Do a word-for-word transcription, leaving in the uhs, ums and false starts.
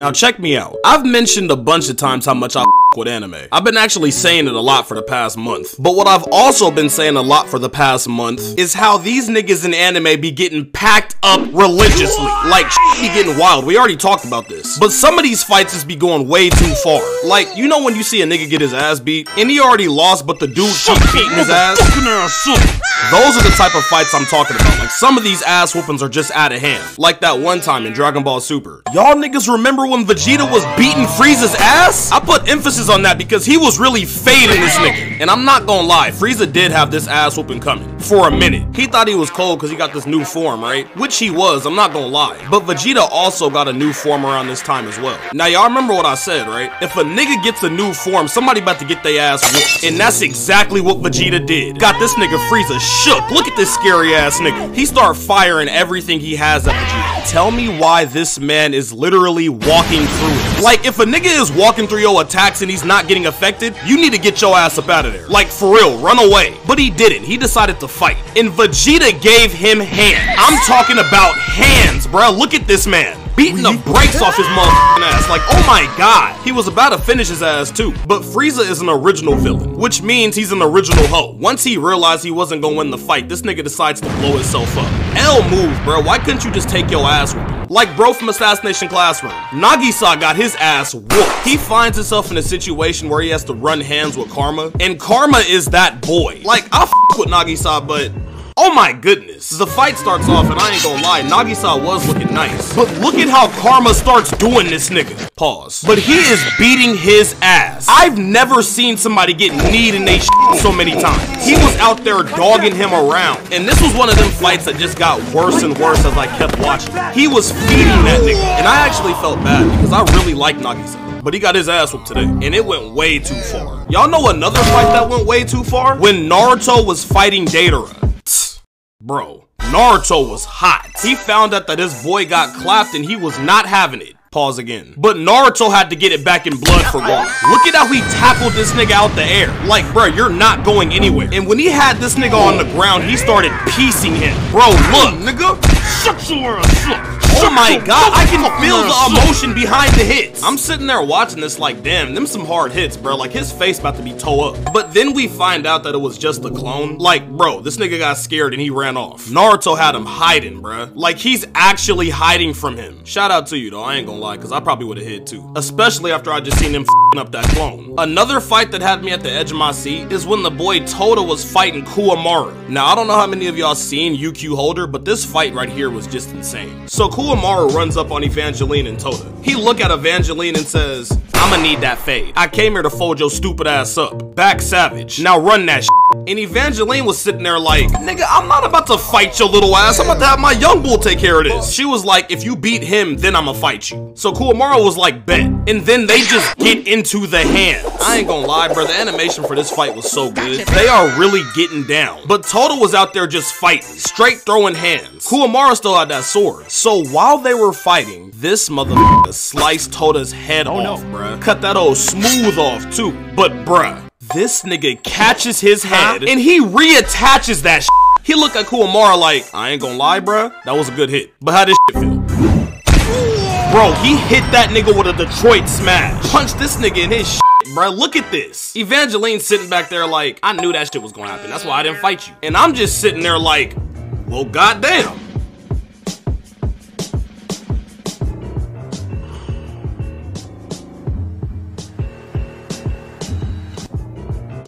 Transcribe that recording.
Now check me out. I've mentioned a bunch of times how much I with anime. I've been actually saying it a lot for the past month. But what I've also been saying a lot for the past month is how these niggas in anime be getting packed up religiously. Like, be getting wild. We already talked about this. But some of these fights just be going way too far. Like, you know when you see a nigga get his ass beat? And he already lost, but the dude keep beating his ass? Those are the type of fights I'm talking about. Like, some of these ass whoopings are just out of hand. Like that one time in Dragon Ball Super. Y'all niggas remember when Vegeta was beating Frieza's ass? I put emphasis on that because he was really fading this nigga. And I'm not gonna lie, Frieza did have this ass whooping coming for a minute. He thought he was cold because he got this new form, right? Which he was, I'm not gonna lie. But Vegeta also got a new form around this time as well. Now y'all remember what I said, right? If a nigga gets a new form, somebody about to get their ass whooped. And that's exactly what Vegeta did. Got this nigga Frieza shook. Look at this scary ass nigga. He start firing everything he has at Vegeta. Tell me why this man is literally walking through it. Like, if a nigga is walking through your attacks and he's not getting affected, you need to get your ass up out of there. Like, for real, run away. But he didn't. He decided to fight. And Vegeta gave him hands. I'm talking about hands, bruh. Look at this man. Beating the brakes off his motherfucking ass. Like, oh my god. He was about to finish his ass too. But Frieza is an original villain, which means he's an original hoe. Once he realized he wasn't gonna win the fight, this nigga decides to blow himself up. L move, bro. Why couldn't you just take your ass with him? Like, bro from Assassination Classroom. Nagisa got his ass whooped. He finds himself in a situation where he has to run hands with Karma. And Karma is that boy. Like, I f with Nagisa, but... oh my goodness. The fight starts off, and I ain't gonna lie, Nagisa was looking nice. But look at how Karma starts doing this nigga. Pause. But he is beating his ass. I've never seen somebody get kneed in they shit so many times. He was out there dogging him around. And this was one of them fights that just got worse and worse as I kept watching. He was feeding that nigga. And I actually felt bad because I really like Nagisa. But he got his ass whooped today, and it went way too far. Y'all know another fight that went way too far? When Naruto was fighting Deidara. Bro, Naruto was hot. He found out that his boy got clapped and he was not having it. Pause again. But Naruto had to get it back in blood for Rock. Look at how he tackled this nigga out the air. Like, bro, you're not going anywhere. And when he had this nigga on the ground, he started piecing him. Bro, look, nigga. Oh my god, I can feel the emotion behind the hits. I'm sitting there watching this like, damn, them some hard hits, bro. Like, his face about to be toe up. But then we find out that it was just a clone. Like, bro, this nigga got scared and he ran off. Naruto had him hiding, bro. Like, he's actually hiding from him. Shout out to you, though. I ain't gonna lie, because I probably would have hit, too. Especially after I just seen him f***ing up that clone. Another fight that had me at the edge of my seat is when the boy Toda was fighting Kuwamaru. Now, I don't know how many of y'all seen U Q Holder, but this fight right here was just insane. So, Kuwamaru runs up on Evangeline and Toda. He look at Evangeline and says, I'ma need that fade. I came here to fold your stupid ass up. Back savage. Now run that shit. And Evangeline was sitting there like, nigga, I'm not about to fight your little ass. I'm about to have my young bull take care of this. She was like, if you beat him, then I'ma fight you. So Kuwamaru was like, bet. And then they just get into the hand. I ain't gonna lie, bro. The animation for this fight was so good. They are really getting down. But Toda was out there just fighting. Straight throwing hands. Kuwamaru still had that sword. So while they were fighting, this motherfucker sliced Toda's head oh, off, no. bruh. Cut that old smooth off, too. But, bruh, this nigga catches his head, and he reattaches that shit. He look at Kuwamaru like, I ain't gonna lie, bruh, that was a good hit. But how this shit feel? Bro, he hit that nigga with a Detroit smash. Punched this nigga in his shit. Bro, look at this. Evangeline's sitting back there like, I knew that shit was gonna happen. That's why I didn't fight you. And I'm just sitting there like, well, goddamn.